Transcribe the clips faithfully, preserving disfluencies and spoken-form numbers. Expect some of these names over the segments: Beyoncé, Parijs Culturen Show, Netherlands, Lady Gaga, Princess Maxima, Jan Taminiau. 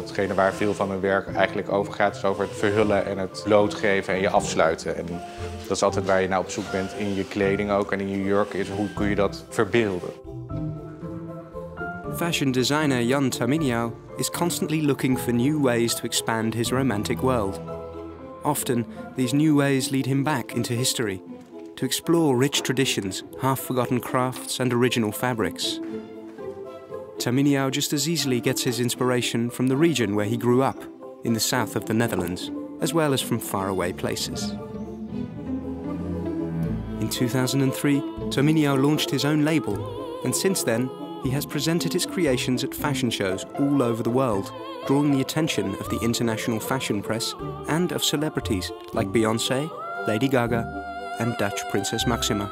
Hetgene waar veel van mijn werk eigenlijk over gaat is over het verhullen en het blootgeven en je afsluiten. En dat is altijd waar je naar nou op zoek bent in je kleding ook en in je jurk is hoe kun je dat verbeelden. Fashion designer Jan Taminiau is constantly looking for new ways to expand his romantic world. Often these new ways lead him back into history, to explore rich traditions, half-forgotten crafts and original fabrics. Taminiau just as easily gets his inspiration from the region where he grew up, in the south of the Netherlands, as well as from faraway places. In two thousand three, Taminiau launched his own label, and since then, he has presented his creations at fashion shows all over the world, drawing the attention of the international fashion press and of celebrities like Beyoncé, Lady Gaga, and Dutch Princess Maxima.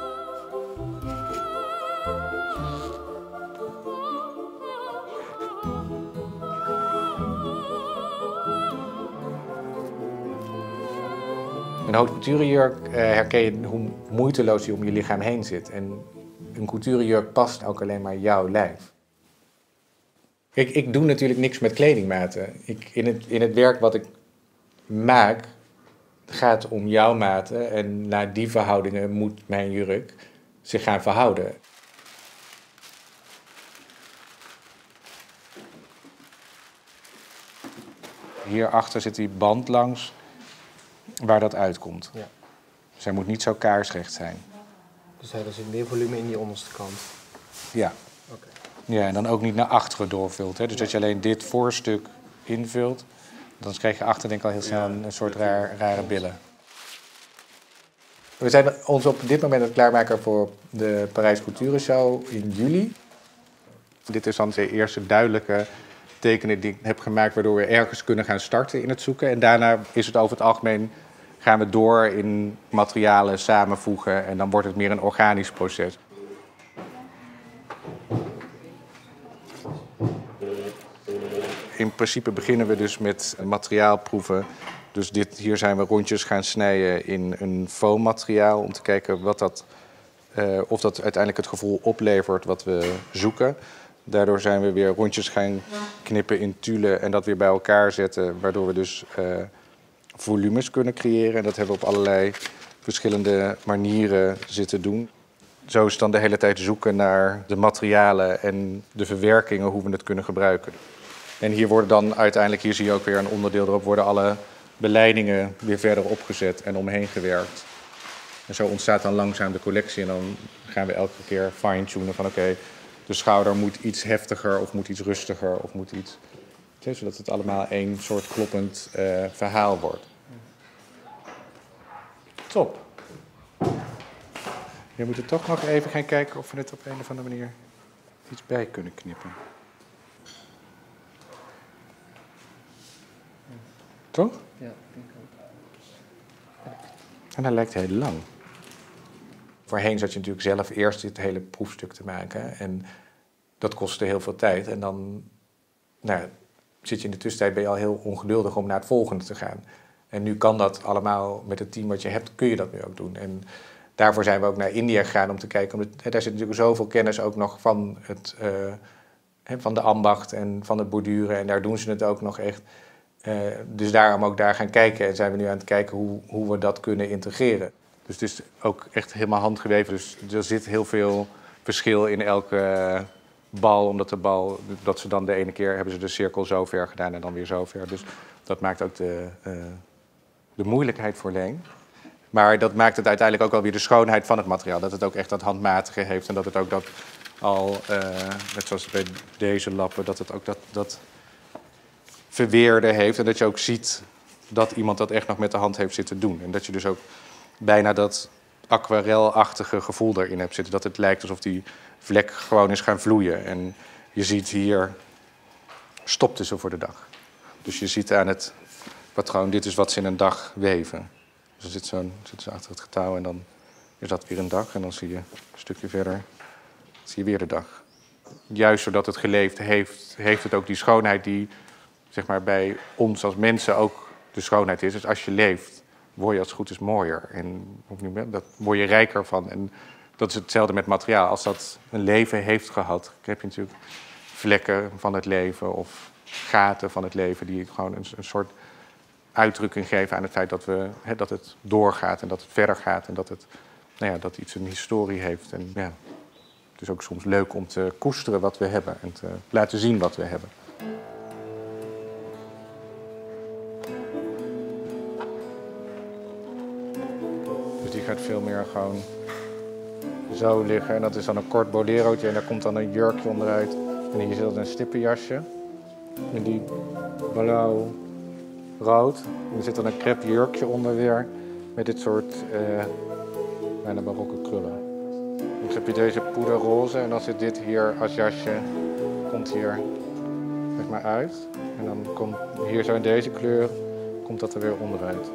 Een couturejurk herken je hoe moeiteloos die om je lichaam heen zit. En een couturejurk past ook alleen maar jouw lijf. Kijk, ik doe natuurlijk niks met kledingmaten. Ik, in, het, in het werk wat ik maak, gaat het om jouw maten. En naar die verhoudingen moet mijn jurk zich gaan verhouden. Hierachter zit die band langs waar dat uitkomt. Ja. Dus hij moet niet zo kaarsrecht zijn. Dus er zit meer volume in die onderste kant? Ja. Okay. Ja, en dan ook niet naar achteren doorvult. Hè? Dus ja. Dat je alleen dit voorstuk invult, dan krijg je achter denk ik al heel snel ja. een, een soort raar, rare billen. We zijn ons op dit moment aan het klaarmaken voor de Parijs Culturen Show in juli. Dit is dan de eerste duidelijke tekenen die ik heb gemaakt, waardoor we ergens kunnen gaan starten in het zoeken. En daarna is het over het algemeen, gaan we door in materialen samenvoegen en dan wordt het meer een organisch proces. In principe beginnen we dus met materiaalproeven. Dus dit, hier zijn we rondjes gaan snijden in een foammateriaal om te kijken wat dat, uh, of dat uiteindelijk het gevoel oplevert wat we zoeken. Daardoor zijn we weer rondjes gaan knippen in tulle en dat weer bij elkaar zetten, waardoor we dus uh, volumes kunnen creëren. En dat hebben we op allerlei verschillende manieren zitten doen. Zo is het dan de hele tijd zoeken naar de materialen en de verwerkingen, hoe we het kunnen gebruiken. En hier worden dan uiteindelijk, hier zie je ook weer een onderdeel erop, worden alle beleidingen weer verder opgezet en omheen gewerkt. En zo ontstaat dan langzaam de collectie en dan gaan we elke keer fine-tunen van oké, okay, de schouder moet iets heftiger of moet iets rustiger of moet iets, zodat het allemaal één soort kloppend uh, verhaal wordt. Top. Je moet er toch nog even gaan kijken of we het op een of andere manier iets bij kunnen knippen. Toch? Ja, denk ik ook. En dat lijkt heel lang. Voorheen zat je natuurlijk zelf eerst dit hele proefstuk te maken. En dat kostte heel veel tijd. En dan nou, zit je in de tussentijd, ben je al heel ongeduldig om naar het volgende te gaan. En nu kan dat allemaal met het team wat je hebt, kun je dat nu ook doen. En daarvoor zijn we ook naar India gegaan om te kijken. Omdat, hè, daar zit natuurlijk zoveel kennis ook nog van, het, uh, hè, van de ambacht en van het borduren. En daar doen ze het ook nog echt. Uh, dus daarom ook daar gaan kijken. En zijn we nu aan het kijken hoe, hoe we dat kunnen integreren. Dus het is ook echt helemaal handgeweven. Dus er zit heel veel verschil in elke bal. Omdat de bal, dat ze dan de ene keer hebben ze de cirkel zo ver gedaan en dan weer zo ver. Dus dat maakt ook de, uh, de moeilijkheid voor Leen. Maar dat maakt het uiteindelijk ook alweer de schoonheid van het materiaal. Dat het ook echt dat handmatige heeft. En dat het ook dat al, uh, net zoals bij deze lappen, dat het ook dat, dat verweerde heeft. En dat je ook ziet dat iemand dat echt nog met de hand heeft zitten doen. En dat je dus ook bijna dat aquarelachtige gevoel daarin hebt zitten. Dat het lijkt alsof die vlek gewoon is gaan vloeien. En je ziet hier, stopte ze voor de dag. Dus je ziet aan het patroon, dit is wat ze in een dag weven. Dus er zit zo'n, zit zo achter het getouw en dan is dat weer een dag. En dan zie je een stukje verder, zie je weer de dag. Juist zodat het geleefd heeft, heeft het ook die schoonheid die zeg maar, bij ons als mensen ook de schoonheid is. Dus als je leeft, word je als het goed is mooier en daar word je rijker van. En dat is hetzelfde met materiaal. Als dat een leven heeft gehad, heb je natuurlijk vlekken van het leven of gaten van het leven die gewoon een, een soort uitdrukking geven aan het feit dat, we, hè, dat het doorgaat en dat het verder gaat en dat het nou ja, dat iets een historie heeft. En, ja, het is ook soms leuk om te koesteren wat we hebben en te laten zien wat we hebben. Dus die gaat veel meer gewoon zo liggen. En dat is dan een kort bolerootje en daar komt dan een jurkje onderuit. En hier zit een stippenjasje. En die blauw, rood. En er zit dan een krep jurkje onder weer. Met dit soort eh, bijna barokke krullen. Dan heb je deze poederroze en dan zit dit hier als jasje. Komt hier zeg maar uit. En dan komt hier zo in deze kleur, komt dat er weer onderuit.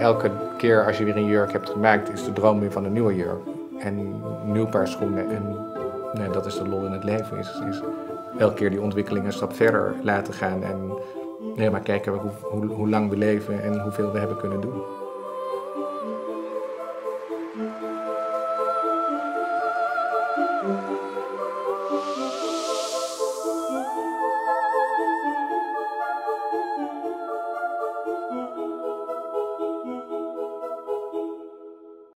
Elke keer als je weer een jurk hebt gemaakt, is de droom weer van een nieuwe jurk. En een nieuw paar schoenen. En nee, dat is de lol in het leven. Is, is elke keer die ontwikkeling een stap verder laten gaan. En nee, maar kijken hoe, hoe, hoe lang we leven en hoeveel we hebben kunnen doen.